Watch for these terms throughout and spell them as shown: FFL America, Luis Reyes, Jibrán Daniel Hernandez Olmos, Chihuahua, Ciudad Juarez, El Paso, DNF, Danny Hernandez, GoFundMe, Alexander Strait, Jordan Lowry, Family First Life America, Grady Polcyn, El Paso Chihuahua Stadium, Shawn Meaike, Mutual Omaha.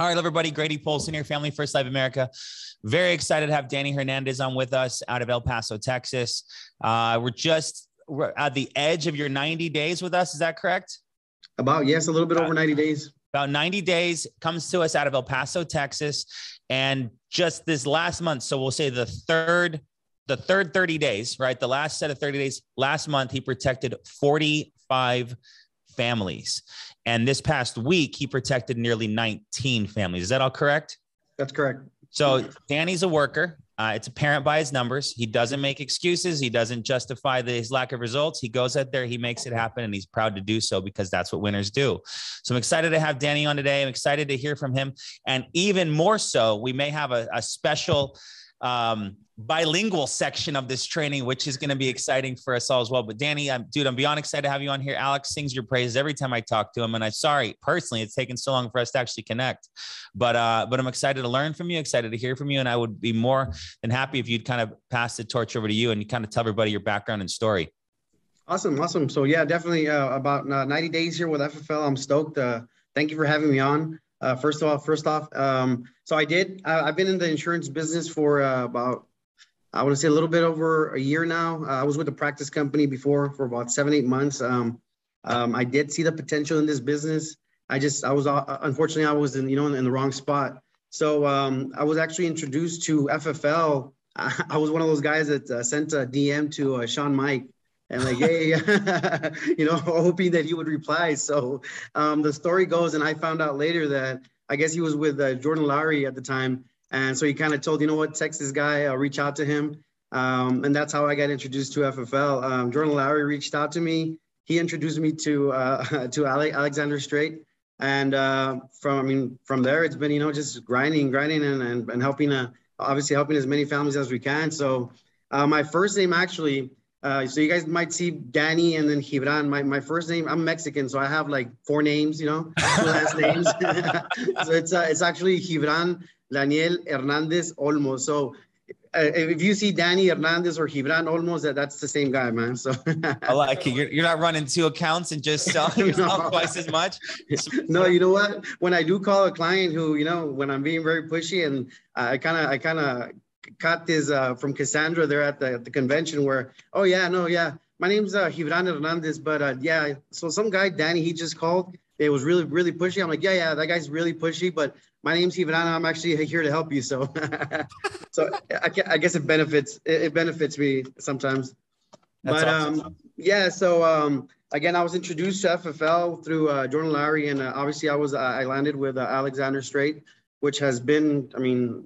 All right, everybody, Grady Polcyn here, Family First Life America. Very excited to have Danny Hernandez on with us out of El Paso, Texas. We're at the edge of your 90 days with us. Is that correct? About, yes, a little bit over 90 days. About 90 days, comes to us out of El Paso, Texas. And just this last month, so we'll say the third 30 days, right? The last set of 30 days, last month, he protected 45 families. And this past week, he protected nearly 19 families. Is that all correct? That's correct. So Danny's a worker. It's apparent by his numbers. He doesn't make excuses. He doesn't justify his lack of results. He goes out there, he makes it happen, and he's proud to do so because that's what winners do. So I'm excited to have Danny on today. I'm excited to hear from him. And even more so, we may have a special bilingual section of this training, which is going to be exciting for us all as well. But Danny, I'm beyond excited to have you on here. Alex sings your praises every time I talk to him. And I'm sorry, personally, it's taken so long for us to actually connect, but I'm excited to learn from you, excited to hear from you. And I would be more than happy if you'd kind of pass the torch over to you and you kind of tell everybody your background and story. Awesome. Awesome. So yeah, definitely about 90 days here with FFL. I'm stoked. Thank you for having me on. So I've been in the insurance business for about, I want to say a little bit over a year now. I was with a practice company before for about 7-8 months. I did see the potential in this business. I was unfortunately in the wrong spot. So I was actually introduced to FFL. I was one of those guys that sent a DM to Shawn Meaike. And like, hey, hoping that he would reply. So the story goes, and I found out later that I guess he was with Jordan Lowry at the time. And so he kind of told, text this guy, I'll reach out to him. And that's how I got introduced to FFL. Jordan Lowry reached out to me. He introduced me to Alexander Strait. And from there, it's been, just grinding and helping, obviously helping as many families as we can. So my first name actually, so you guys might see Danny and then Jibrán. My first name, I'm Mexican, so I have like 4 names, two last names. So it's actually Jibrán Daniel Hernandez Olmos. So if you see Danny Hernandez or Jibrán Olmos, that's the same guy, man. So I like it. You're not running 2 accounts and just selling yourself twice as much. No, you know what? When I do call a client who, when I'm being very pushy and I kind of caught this from Cassandra there at the convention where, my name's Jibrán Hernandez, but so some guy, Danny, he just called. It was really, really pushy. I'm like, yeah, that guy's really pushy, but my name's Jibrán. I'm actually here to help you. So, so I guess it benefits me sometimes. That's awesome. Again, I was introduced to FFL through Jordan Lowry, and obviously I landed with Alexander Strait, which has been,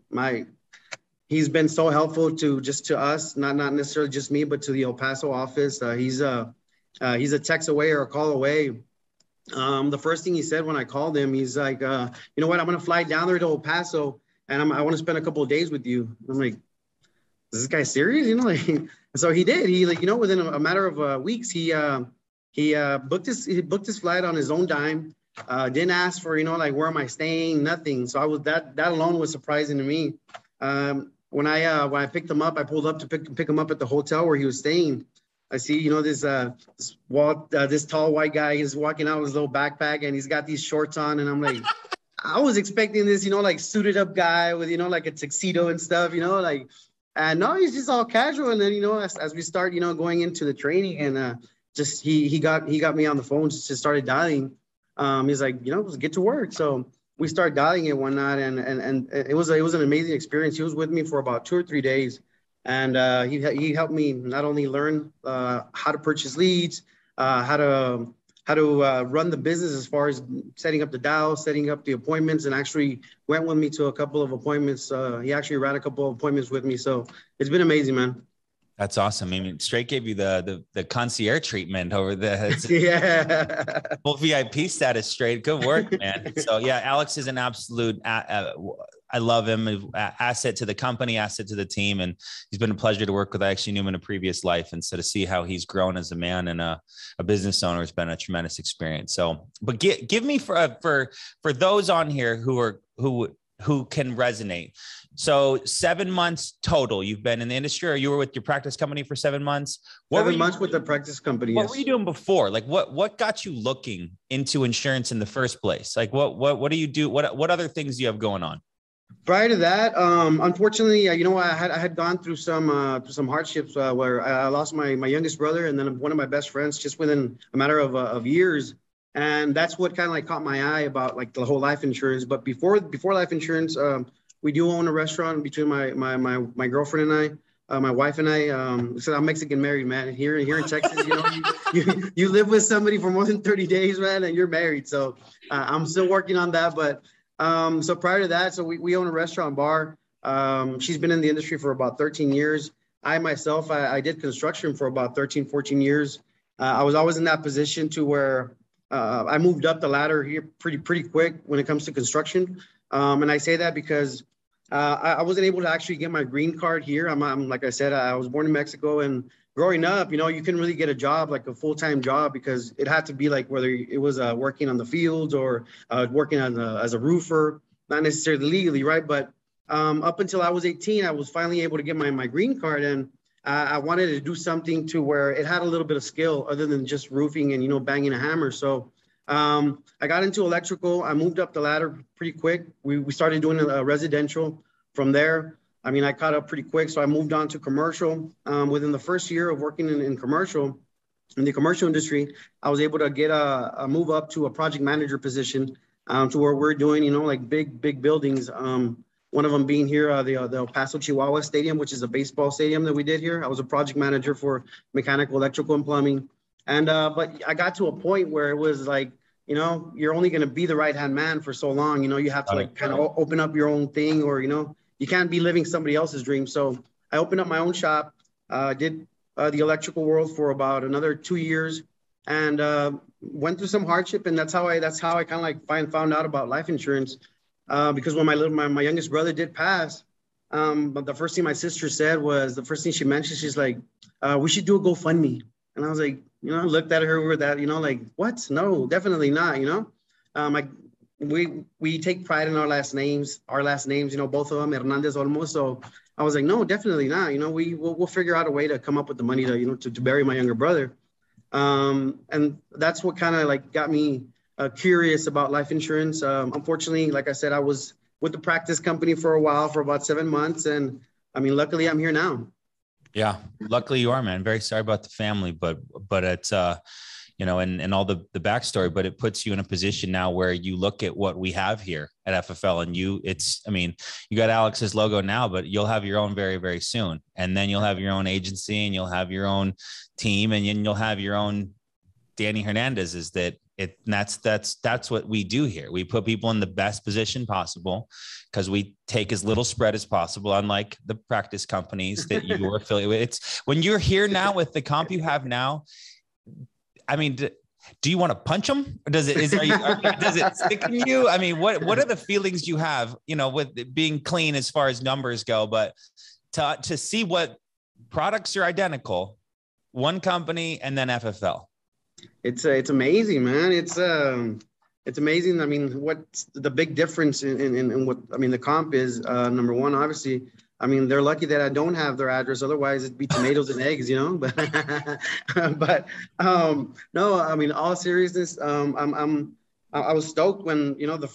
he's been so helpful to us, not necessarily just me, but to the El Paso office. He's a text away or a call away. The first thing he said when I called him, he's like, you know what, I'm going to fly down there to El Paso and I want to spend a couple of days with you. I'm like, is this guy serious? So he did. He within a matter of weeks, he booked his flight on his own dime. Didn't ask for, where am I staying? Nothing. So that alone was surprising to me. When I picked him up, I pulled up to pick him up at the hotel where he was staying. I see, this tall white guy is walking out with his little backpack and he's got these shorts on. And I'm like, I was expecting this, suited up guy with, a tuxedo and stuff, and no, he's just all casual. And then, as we start, going into the training and, he got me on the phone, just started dialing. He's like, get to work. So we start dialing and whatnot, and it was an amazing experience. He was with me for about 2 or 3 days, and he helped me not only learn how to purchase leads, how to run the business as far as setting up the dial, setting up the appointments, and actually went with me to a couple of appointments. He actually ran a couple of appointments with me, so it's been amazing, man. That's awesome. Strait gave you the concierge treatment over the full VIP status. Strait, good work, man. So yeah, Alex is an absolute. I love him. Asset to the company, asset to the team, and he's been a pleasure to work with. I actually knew him in a previous life, and so to see how he's grown as a man and a business owner has been a tremendous experience. So, but give me for those on here who who can resonate. So 7 months total you've been in the industry, or you were with your practice company for 7 months? What were you doing before? Like what got you looking into insurance in the first place? Like what do you do? What other things do you have going on? Prior to that, unfortunately, I had gone through some hardships where I lost my youngest brother and then one of my best friends just within a matter of years. And that's what kind of like caught my eye about like the whole life insurance. But before life insurance, we do own a restaurant between my girlfriend and I, my wife and I. So I'm Mexican married, man. Here in Texas, you live with somebody for more than 30 days, man, and you're married. So I'm still working on that. But so prior to that, we own a restaurant bar. She's been in the industry for about 13 years. I myself did construction for about 13, 14 years. I was always in that position to where I moved up the ladder here pretty quick when it comes to construction. And I say that because I wasn't able to actually get my green card here. I'm like I said, I was born in Mexico, and growing up, you couldn't really get a job, like a full-time job, because it had to be like whether it was working on the fields or working as a roofer, not necessarily legally, right? But up until I was 18, I was finally able to get my green card, and I wanted to do something to where it had a little bit of skill other than just roofing and, banging a hammer. So I got into electrical. I moved up the ladder pretty quick. We started doing a residential from there. I mean, I caught up pretty quick. So I moved on to commercial. Within the first year of working in the commercial industry, I was able to get a move up to a project manager position to where we're doing, like big buildings. One of them being here, the El Paso Chihuahua Stadium, which is a baseball stadium that we did here. I was a project manager for mechanical, electrical, and plumbing. And but I got to a point where it was like, you're only going to be the right-hand man for so long. You have to like kind of open up your own thing, or, you can't be living somebody else's dream. So I opened up my own shop, did the electrical world for about another 2 years, and went through some hardship. And that's how I kind of like found out about life insurance. Because when my youngest brother did pass, but the first thing my sister said was, the first thing she mentioned, she's like, we should do a GoFundMe. And I was like, I looked at her with that, like, what? No, definitely not, we take pride in our last names, both of them, Hernandez Olmos. So I was like, no, definitely not. We'll figure out a way to come up with the money to bury my younger brother. And that's what kind of like got me curious about life insurance. Unfortunately, like I said, I was with the practice company for a while, for about 7 months. And I mean, luckily I'm here now. Yeah. Luckily you are, man. Very sorry about the family, but it's, and all the backstory, but it puts you in a position now where you look at what we have here at FFL, and you got Alex's logo now, but you'll have your own very, very soon. And then you'll have your own agency, and you'll have your own team, and then you'll have your own Danny Hernandez. Is that, that's what we do here. We put people in the best position possible because we take as little spread as possible, unlike the practice companies that you were affiliated with. It's when you're here now with the comp you have now. I mean, do you want to punch them? Or does it stick in you? I mean, what are the feelings you have, with being clean as far as numbers go, but to see what products are identical, one company and then FFL. It's amazing, man. It's amazing. I mean, what's the big difference in what, I mean, the comp is, number one, obviously, I mean, they're lucky that I don't have their address. Otherwise it'd be tomatoes and eggs, but, no, I mean, all seriousness, I was stoked when, the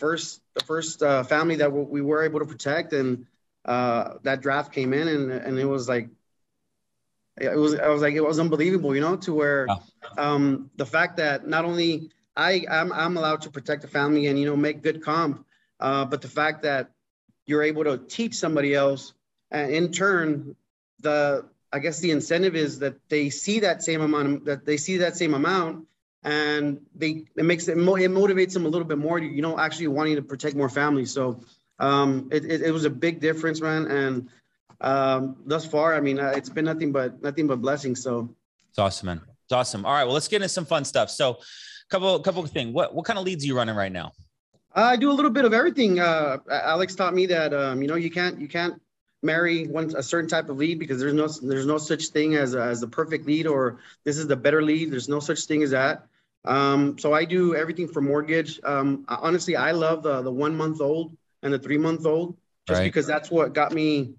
first family that we were able to protect, and that draft came in, and it was like, it was unbelievable, to where the fact that not only I'm allowed to protect the family and, make good comp, but the fact that you're able to teach somebody else, and in turn, I guess the incentive is that they see that same amount, and it motivates them a little bit more to, actually wanting to protect more families. So it was a big difference, man. And thus far, I mean, it's been nothing but blessings. So it's awesome, man. It's awesome. All right, well, let's get into some fun stuff. So couple of things. What kind of leads are you running right now? I do a little bit of everything. Alex taught me that, you can't marry a certain type of lead, because there's no such thing as the perfect lead, or this is the better lead. There's no such thing as that. So I do everything from mortgage. Honestly, I love the 1 month old. and the 3-month-old, just because that's what got me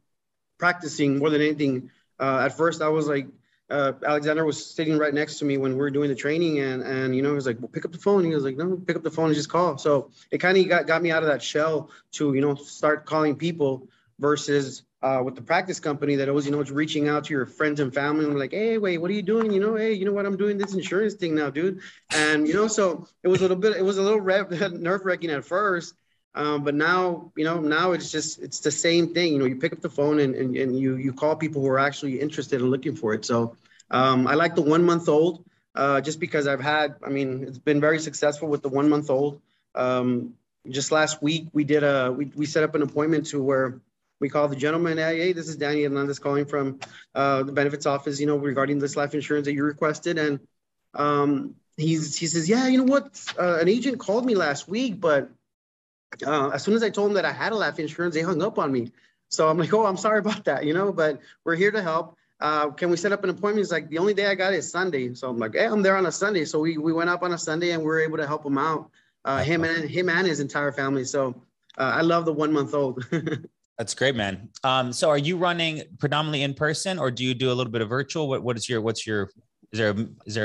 practicing more than anything. At first I was like, Alexander was sitting right next to me when we were doing the training, and you know, he was like, well, pick up the phone. He was like, no, pick up the phone and just call. So it kind of got me out of that shell to, you know, start calling people versus with the practice company that always, you know, it's reaching out to your friends and family and like, hey, wait, what are you doing? You know, hey, you know what? I'm doing this insurance thing now, dude. And, you know, so it was a little bit, it was a little nerve wracking at first. But now, you know, now it's just, it's the same thing. You know, you pick up the phone and you call people who are actually interested and looking for it. So I like the 1-month-old just because I've had, I mean, it's been very successful with the 1-month-old. Just last week we did we set up an appointment to where we called the gentleman. Hey, this is Danny Hernandez calling from the benefits office, you know, regarding this life insurance that you requested. And he says, yeah, you know what? An agent called me last week, but as soon as I told them that I had a life insurance, they hung up on me. So I'm like, oh, I'm sorry about that, you know, but we're here to help. Can we set up an appointment? He's like, the only day I got is Sunday. So I'm like, hey, I'm there on a Sunday. So we went up on a Sunday and we were able to help him out, him and his entire family. So I love the 1-month-old. That's great, man. So are you running predominantly in person, or do you do a little bit of virtual? Is there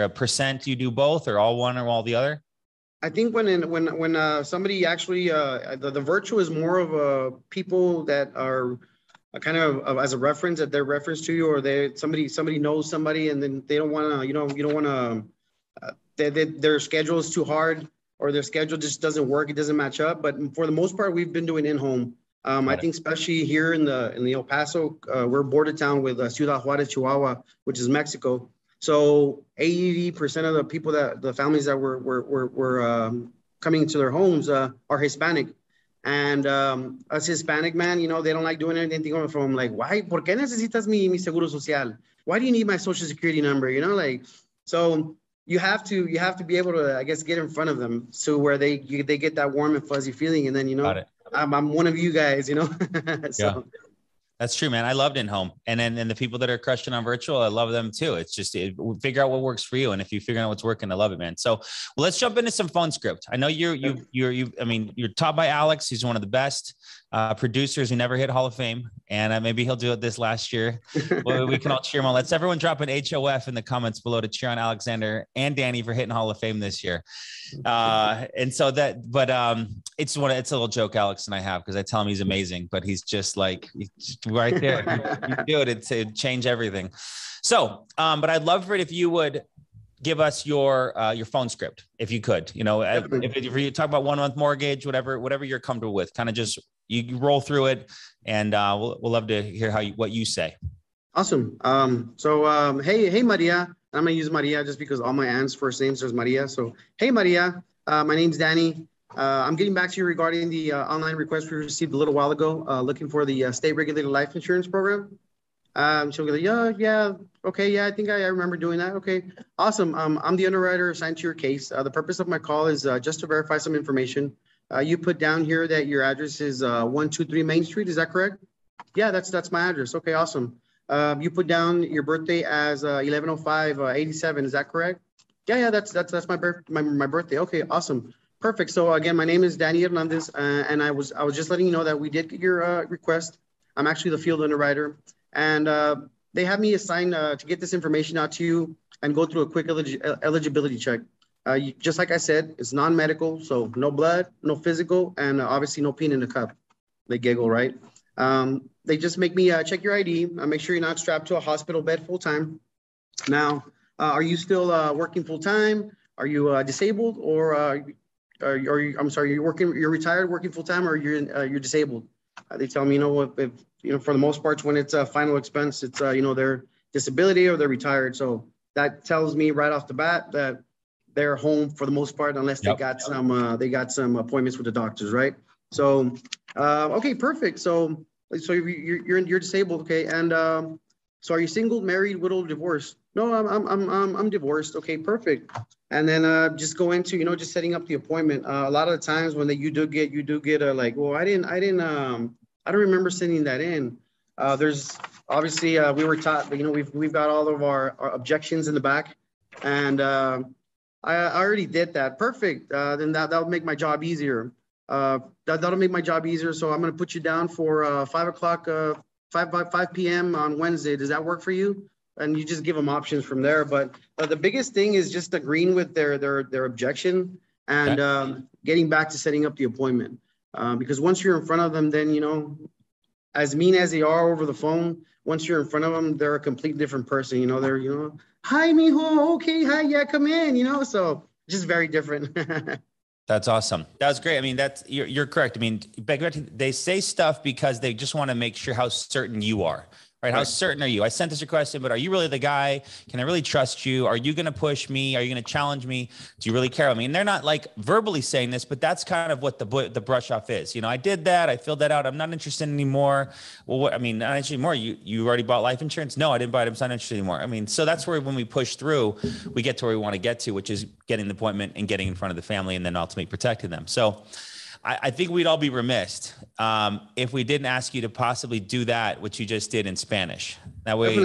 a percent you do both, or all one or all the other? I think when somebody actually the virtue is more of people that are kind of as a reference, that they're reference to you, or somebody knows somebody, and then they don't want to, you know, you don't want to their schedule is too hard, or their schedule just doesn't work, it doesn't match up. But for the most part, we've been doing in-home. I think especially here in the El Paso, we're border town with Ciudad Juarez, Chihuahua, which is Mexico. So 80% of the people the families that were coming to their homes are Hispanic, and us Hispanic men, you know, they don't like doing anything from like, why? ¿Por qué necesitas mi seguro social? Why do you need my social security number? You know, like, so you have to be able to, I guess, get in front of them so where they get that warm and fuzzy feeling, and then, you know, I'm one of you guys, you know. So. Yeah. That's true, man. I loved in-home. And then the people that are crushing on virtual, I love them too. It's just figure out what works for you. And if you figure out what's working, I love it, man. So let's jump into some phone script. I know you're taught by Alex. He's one of the best producers who never hit Hall of Fame. And maybe he'll do it this last year. Well, we can all cheer him on. Let's everyone drop an HOF in the comments below to cheer on Alexander and Danny for hitting Hall of Fame this year. It's a little joke Alex and I have, because I tell him he's amazing, but he's just like, he's just right there. You do it, it'd change everything. So, but I'd love for it if you would give us your phone script, if you could, you know, if you talk about 1-month mortgage, whatever you're comfortable with, kind of just you roll through it, and we'll love to hear what you say. Awesome. So, hey, Maria, I'm going to use Maria just because all my aunt's first names is Maria. So, hey, Maria, my name's Danny. I'm getting back to you regarding the online request we received a little while ago, looking for the state-regulated life insurance program. She'll be like, yeah, okay, yeah, I think I remember doing that. Okay, awesome. I'm the underwriter assigned to your case. The purpose of my call is just to verify some information. You put down here that your address is 123 Main Street. Is that correct? Yeah, that's my address. Okay, awesome. You put down your birthday as 11/05/87. Is that correct? Yeah, that's my birthday. Okay, awesome. Perfect. So again, my name is Danny Hernandez, and I was just letting you know that we did get your request. I'm actually the field underwriter, and they have me assigned to get this information out to you and go through a quick eligibility check. Just like I said, it's non-medical, so no blood, no physical, and obviously no peeing in the cup. They giggle, right? They just make me check your ID. Make sure you're not strapped to a hospital bed full time. Now, are you still working full time? Are you disabled, or you're retired, working full time, or you're disabled? They tell me, you know, if you know, for the most part, when it's a final expense, it's you know, their disability or they're retired. So that tells me right off the bat that they're home for the most part, unless they got some appointments with the doctors, right? So okay, perfect. So you're disabled, okay? And so are you single, married, widowed, divorced? No, I'm divorced. Okay, perfect. And then just go into, you know, just setting up the appointment. A lot of the times when you do get a like, well, I don't remember sending that in. There's obviously we were taught, but you know, we've got all of our objections in the back, and I already did that. Perfect. Then that would make my job easier. That'll make my job easier. So I'm going to put you down for 5 p.m. on Wednesday. Does that work for you? And you just give them options from there. But the biggest thing is just agreeing with their objection and getting back to setting up the appointment. Because once you're in front of them, then, you know, as mean as they are over the phone, once you're in front of them, they're a complete different person. You know, they're, you know, hi, mijo. Okay. Hi. Yeah. Come in, you know, so just very different. That's awesome. That was great. I mean, that's, you're correct. I mean, they say stuff because they just want to make sure how certain you are. Right? How certain are you? I sent this request in, but are you really the guy? Can I really trust you? Are you going to push me? Are you going to challenge me? Do you really care about me? And they're not like verbally saying this, but that's kind of what the brush off is. You know, I did that. I filled that out. I'm not interested anymore. Well, what, I mean, not interested anymore. You already bought life insurance? No, I didn't buy it. I'm not interested anymore. I mean, so that's where, when we push through, we get to where we want to get to, which is getting the appointment and getting in front of the family and then ultimately protecting them. So I think we'd all be remiss if we didn't ask you to possibly do that, which you just did in Spanish. That way,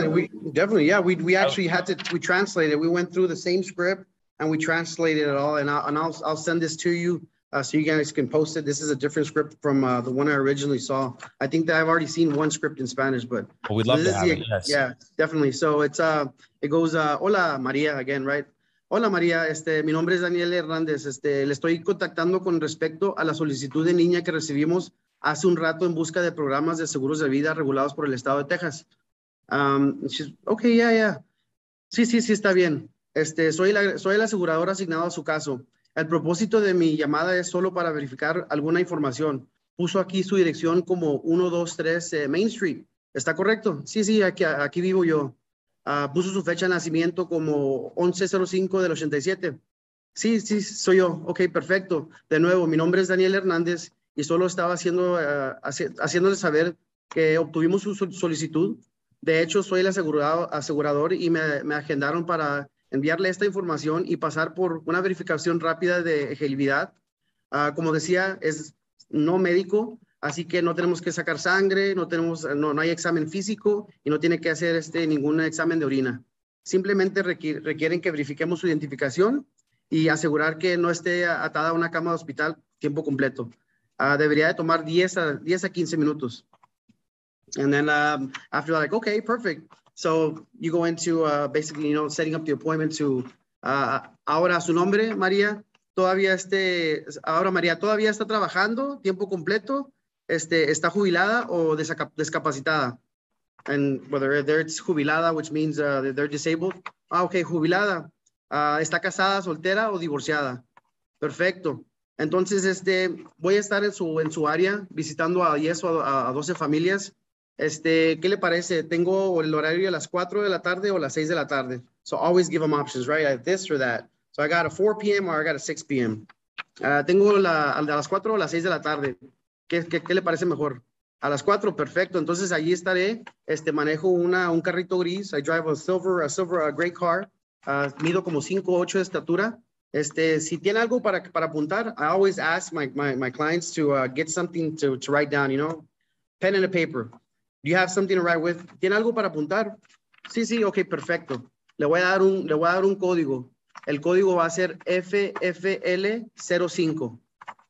definitely, yeah. We actually had to, we translated. We went through the same script and we translated it all. And I'll send this to you so you guys can post it. This is a different script from the one I originally saw. I think that I've already seen one script in Spanish, but we'd love to have it. Yes. Yeah, definitely. So it's it goes Hola Maria again, right? Hola María, mi nombre es Daniel Hernández. Le estoy contactando con respecto a la solicitud en línea que recibimos hace un rato en busca de programas de seguros de vida regulados por el estado de Texas. She's, okay, yeah. Sí, está bien. Soy el asegurador asignado a su caso. El propósito de mi llamada es solo para verificar alguna información. Puso aquí su dirección como 123 Main Street. ¿Está correcto? Sí, aquí vivo yo. Puso su fecha de nacimiento como 11/05 del 87. Sí, soy yo. Ok, perfecto. De nuevo, mi nombre es Daniel Hernández y solo estaba haciéndole saber que obtuvimos su solicitud. De hecho, soy el asegurador y me agendaron para enviarle esta información y pasar por una verificación rápida de elegibilidad. Como decía, es no médico. Así que no tenemos que sacar sangre, no hay examen físico y no tiene que hacer ningún examen de orina. Simplemente requieren que verifiquemos su identificación y asegurar que no esté atada a una cama de hospital tiempo completo. Debería de tomar 10 a 15 minutos. And then after that, like, okay, perfect. So you go into basically, you know, setting up the appointment to, ahora su nombre, María. Ahora María todavía está trabajando tiempo completo. Está jubilada o discapacitada. And whether it's jubilada, which means they're disabled. Okay, jubilada. Está casada, soltera o divorciada. Perfecto. Entonces, voy a estar en su área visitando a 10 o a 12 familias. ¿Qué le parece? Tengo el horario a las 4 de la tarde o a las 6 de la tarde. So always give them options, right? Like this or that. So I got a 4 p.m. or I got a 6 p.m. Tengo a las 4 o a las 6 de la tarde. ¿Qué le parece mejor? A las 4, perfecto. Entonces, allí estaré. Manejo un carrito gris. I drive a gray car. Mido como 5'8" de estatura. Si tiene algo para apuntar, I always ask my clients to get something to write down, you know, pen and a paper. Do you have something to write with? ¿Tiene algo para apuntar? Sí, okay, perfecto. Le voy a dar un código. El código va a ser FFL05.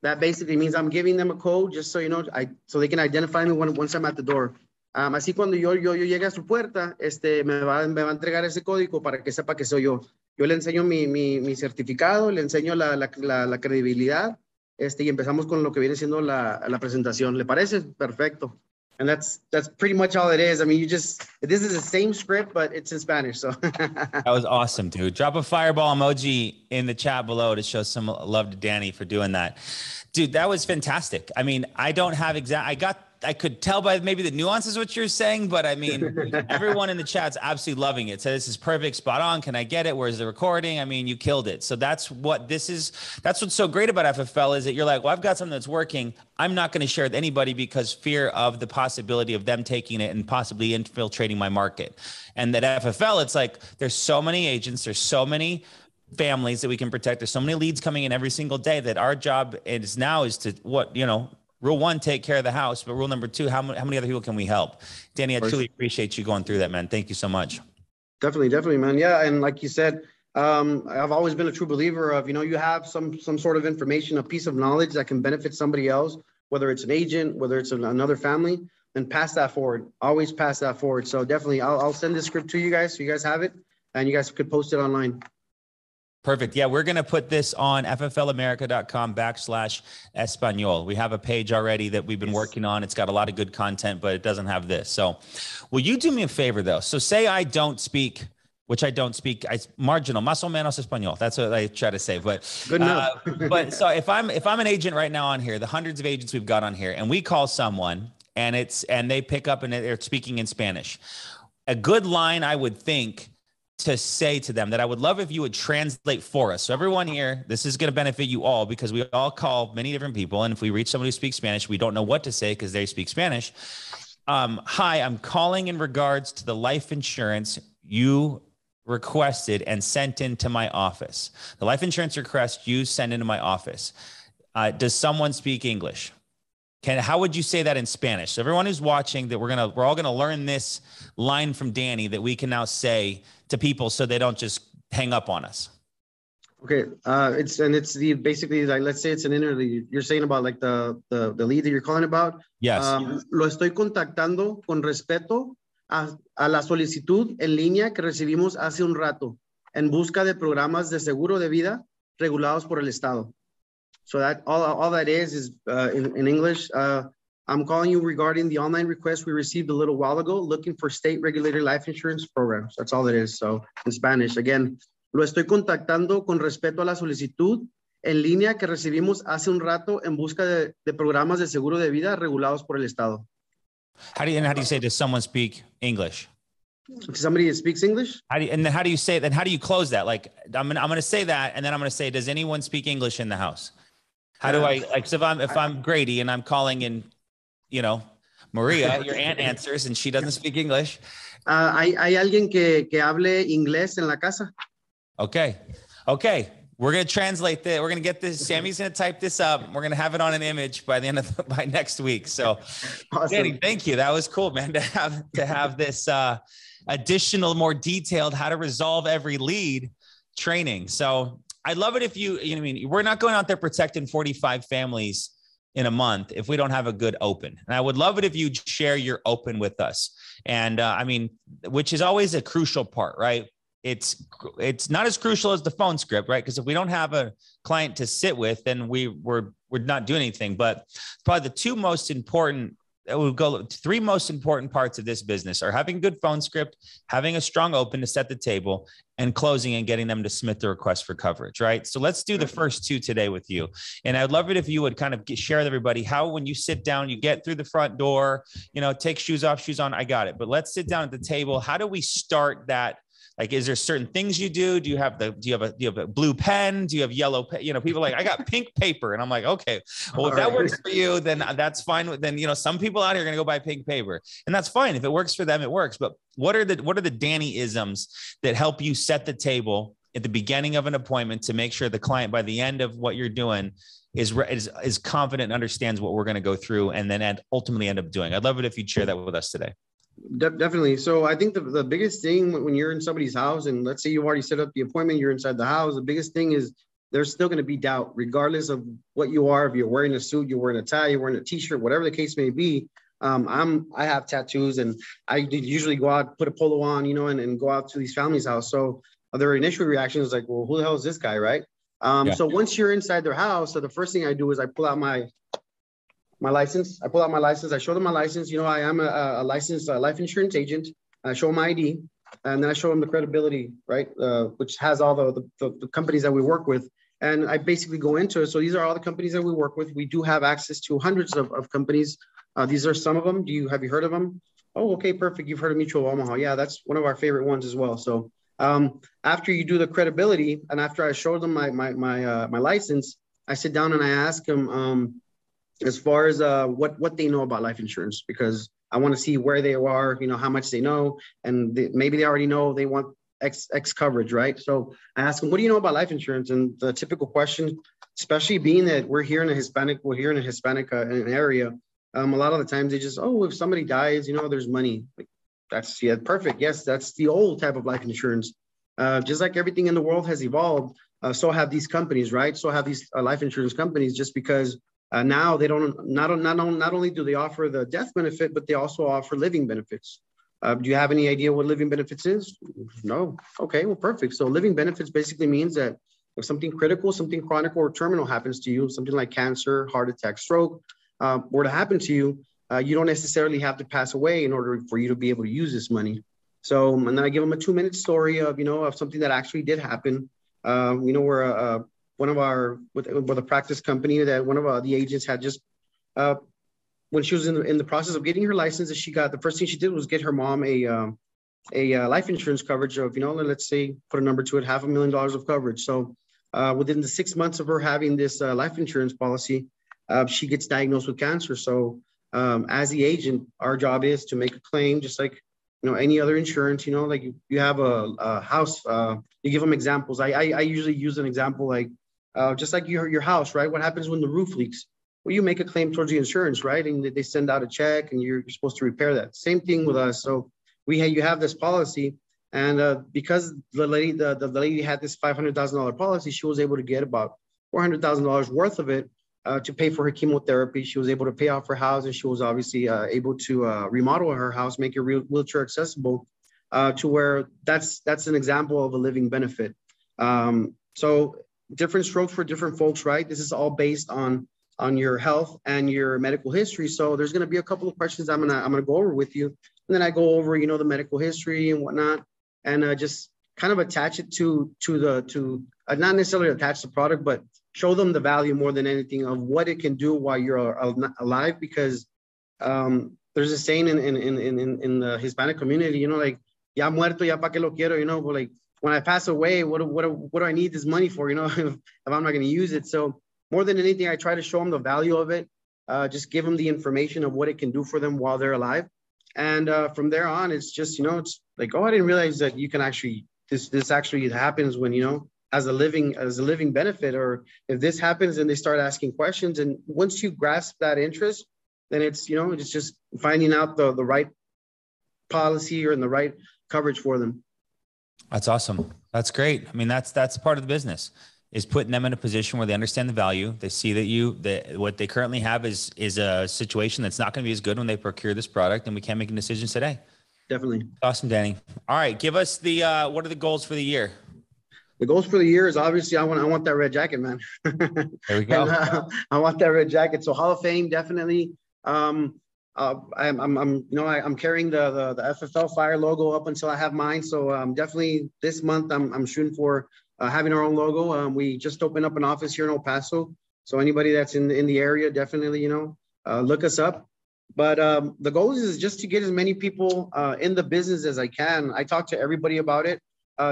That basically means I'm giving them a code just so you know, so they can identify me once I'm at the door. Así cuando yo llegue a su puerta, me va a entregar ese código para que sepa que soy yo. Yo le enseño mi certificado, le enseño la credibilidad, y empezamos con lo que viene siendo la presentación. ¿Le parece? Perfecto. And that's pretty much all it is. I mean, this is the same script, but it's in Spanish. So that was awesome, dude. Drop a fireball emoji in the chat below to show some love to Danny for doing that. Dude, that was fantastic. I mean, I don't have I could tell by maybe the nuances what you're saying, but I mean, everyone in the chat's absolutely loving it. So this is perfect, spot on. Can I get it? Where's the recording? I mean, you killed it. So that's what's so great about FFL is that you're like, well, I've got something that's working. I'm not going to share it with anybody because fear of the possibility of them taking it and possibly infiltrating my market. And that FFL, it's like, there's so many agents, there's so many families that we can protect. There's so many leads coming in every single day that our job is now is to rule one, take care of the house, but rule number two, how many other people can we help? Danny, I truly appreciate you going through that, man. Thank you so much. Definitely, man. Yeah, and like you said, I've always been a true believer of, you know, you have some sort of information, a piece of knowledge that can benefit somebody else, whether it's an agent, whether it's another family, then pass that forward. Always pass that forward. So definitely I'll send this script to you guys so you guys have it and you guys could post it online. Perfect. Yeah, we're going to put this on fflamerica.com/Espanol. We have a page already that we've been working on. It's got a lot of good content, but it doesn't have this. So will you do me a favor, though? So say I don't speak, which I don't speak, it's marginal, más o menos Espanol. That's what I try to say. But good enough. But so if I'm an agent right now on here, the hundreds of agents we've got on here, and we call someone and they pick up and they're speaking in Spanish, a good line I would think to say to them that I would love if you would translate for us. So everyone here, this is going to benefit you all because we all call many different people. And if we reach somebody who speaks Spanish, we don't know what to say because they speak Spanish. Hi, I'm calling in regards to the life insurance you requested and sent into my office. The life insurance request you sent into my office. Does someone speak English? How would you say that in Spanish? So everyone who's watching, that we're all gonna learn this line from Danny that we can now say to people so they don't just hang up on us. Okay, it's basically like, let's say it's an interlead. You're saying about like the lead that you're calling about. Yes. Lo estoy contactando con respeto a la solicitud en línea que recibimos hace un rato en busca de programas de seguro de vida regulados por el estado. So that all that is in English, I'm calling you regarding the online request we received a little while ago, looking for state-regulated life insurance programs. That's all it is. So in Spanish, again, lo estoy contactando con respecto a la solicitud en línea que recibimos hace un rato en busca de programas de seguro de vida regulados por el estado. How do you say, does someone speak English? Somebody that speaks English. How do you close that? Like, I'm gonna say that, and then I'm gonna say, does anyone speak English in the house? How do I, like, so if I'm Grady and I'm calling in, you know, Maria, your aunt answers and she doesn't speak English. Hay alguien que hable inglés en la casa. Okay. We're going to translate that. We're going to get this. Sammy's going to type this up. We're going to have it on an image by the end of by next week. So awesome. Danny, thank you. That was cool, man, to have this additional, more detailed, how to resolve every lead training. So I love it if you know what I mean, we're not going out there protecting 45 families in a month if we don't have a good open. And I would love it if you'd share your open with us. And I mean, which is always a crucial part, right? It's not as crucial as the phone script, right? Because if we don't have a client to sit with, then we're not doing anything. But probably the three most important parts of this business are having good phone script, having a strong open to set the table, and closing and getting them to submit the request for coverage, right? So let's do the first two today with you. And I'd love it if you would kind of share with everybody how, when you sit down, you get through the front door, you know, take shoes off, shoes on, I got it. But let's sit down at the table. How do we start that? Like, is there certain things you do? Do you have a blue pen? Do you have yellow pen? You know, people are like, I got pink paper. And I'm like, okay, well, if that works for you, then that's fine. Then, you know, some people out here are going to go buy pink paper, and that's fine. If it works for them, it works. But what are the Danny-isms that help you set the table at the beginning of an appointment to make sure the client by the end of what you're doing is confident and understands what we're going to go through and then ultimately end up doing? I'd love it if you'd share that with us today. Definitely. So I think the biggest thing when you're in somebody's house, and let's say you've already set up the appointment, you're inside the house, the biggest thing is there's still going to be doubt, regardless of what you are. If you're wearing a suit, you're wearing a tie, you're wearing a t-shirt, whatever the case may be. I have tattoos, and I did usually go out, put a polo on, you know, and go out to these families' house. So their initial reaction is like, well, who the hell is this guy, right? So once you're inside their house, so the first thing I do is I pull out my license. I pull out my license. I show them my license. You know, I am a licensed life insurance agent. I show them my ID, and then I show them the credibility, right? Which has all the companies that we work with. And I basically go into it. So these are all the companies that we work with. We do have access to hundreds of companies. These are some of them. Have you heard of them? Oh, okay, perfect. You've heard of Mutual Omaha. Yeah, that's one of our favorite ones as well. So after you do the credibility, and after I show them my license, I sit down and I ask them, as far as what they know about life insurance, because I want to see where they are, you know, how much they know, and maybe they already know they want X coverage, right? So I ask them, what do you know about life insurance? And the typical question, especially being that we're here in a Hispanic area, a lot of the times they just, oh, if somebody dies, you know, there's money. Like, that's perfect. Yes, that's the old type of life insurance. Just like everything in the world has evolved, so have these companies, right? So have these life insurance companies, just because now they don't not only do they offer the death benefit, but they also offer living benefits. Do you have any idea what living benefits is? No. Okay, well, perfect. So living benefits basically means that if something critical, something chronic or terminal happens to you, something like cancer, heart attack, stroke, were to happen to you, you don't necessarily have to pass away in order for you to be able to use this money. So, and then I give them a 2-minute story of, you know, of something that actually did happen. You know, where with a practice company that one of the agents had just, when she was in the process of getting her license, she got, the first thing she did was get her mom a life insurance coverage of, you know, let's say, put a number to it, $500,000 of coverage. So within the 6 months of her having this life insurance policy, she gets diagnosed with cancer. So as the agent, our job is to make a claim, just like, you know, any other insurance, you know, like you have a house, you give them examples. I usually use an example like, just like your house, right? What happens when the roof leaks? Well, you make a claim towards the insurance, right? And they send out a check and you're supposed to repair that. Same thing with us. So you have this policy, and because the lady had this $500,000 policy, she was able to get about $400,000 worth of it to pay for her chemotherapy. She was able to pay off her house, and she was obviously able to remodel her house, make it wheelchair accessible, to where that's an example of a living benefit. So different strokes for different folks, right? This is all based on your health and your medical history. So there's going to be a couple of questions I'm gonna go over with you, and then I go over, you know, the medical history and whatnot, and just kind of attach it to not necessarily attach the product, but show them the value more than anything of what it can do while you're alive. Because there's a saying in the Hispanic community, you know, like ya muerto ya pa que lo quiero, you know, but like when I pass away, what do I need this money for, you know, if I'm not going to use it. So more than anything, I try to show them the value of it, just give them the information of what it can do for them while they're alive. And from there on, it's just, you know, it's like, oh, I didn't realize that you can actually, this actually happens when, you know, as a living benefit, or if this happens, and they start asking questions. And once you grasp that interest, then it's, you know, it's just finding out the right policy or the right coverage for them. That's awesome. That's great. I mean, that's part of the business, is putting them in a position where they understand the value. They see that what they currently have is a situation that's not going to be as good when they procure this product, and we can't make a decision today. Definitely. Awesome, Danny. All right. Give us the, what are the goals for the year? The goals for the year is obviously I want that red jacket, man. There we go. And, I want that red jacket. So Hall of Fame, definitely. I'm carrying the FFL Fire logo up until I have mine. So definitely this month I'm shooting for having our own logo. We just opened up an office here in El Paso. So anybody that's in the area, definitely, you know, look us up. But the goal is just to get as many people in the business as I can. I talk to everybody about it.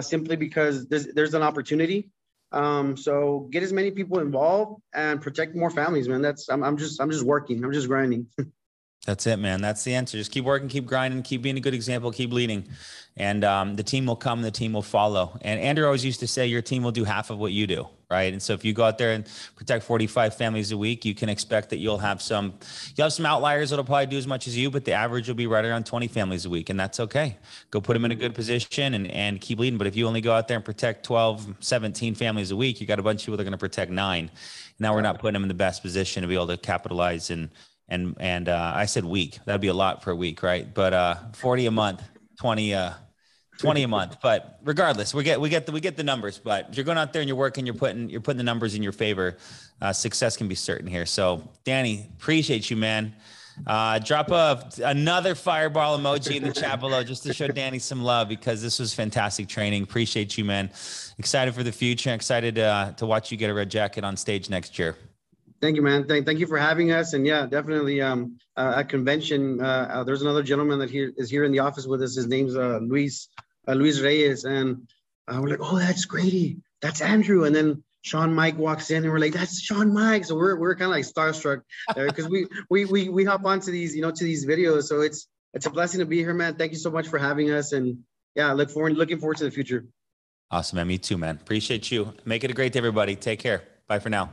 Simply because there's an opportunity. So get as many people involved and protect more families, man. I'm just working. I'm just grinding. That's it, man. That's the answer. Just keep working, keep grinding, keep being a good example, keep leading. And the team will come, the team will follow. And Andrew always used to say, your team will do half of what you do, right? And so if you go out there and protect 45 families a week, you can expect that you'll have some outliers that'll probably do as much as you, but the average will be right around 20 families a week. And that's okay. Go put them in a good position and keep leading. But if you only go out there and protect 12, 17 families a week, you got a bunch of people that are going to protect 9. Now we're not putting them in the best position to be able to capitalize and I said week, that'd be a lot for a week, right? But 40 a month, 20 a month. But regardless, we get the numbers. But if you're going out there and you're working, you're putting the numbers in your favor, success can be certain here. So Danny, appreciate you, man. Drop another fireball emoji in the chat below just to show Danny some love, because this was fantastic training. Appreciate you, man. Excited for the future. Excited to watch you get a red jacket on stage next year. Thank you, man. Thank you for having us. And yeah, definitely at convention, there's another gentleman that is here in the office with us. His name's Luis Reyes. And we're like, oh, that's Grady. That's Andrew. And then Shawn Meaike walks in and we're like, that's Shawn Meaike. So we're kind of like starstruck because we hop onto these, you know, to these videos. So it's a blessing to be here, man. Thank you so much for having us. And yeah, looking forward to the future. Awesome, man. Me too, man. Appreciate you. Make it a great day, everybody. Take care. Bye for now.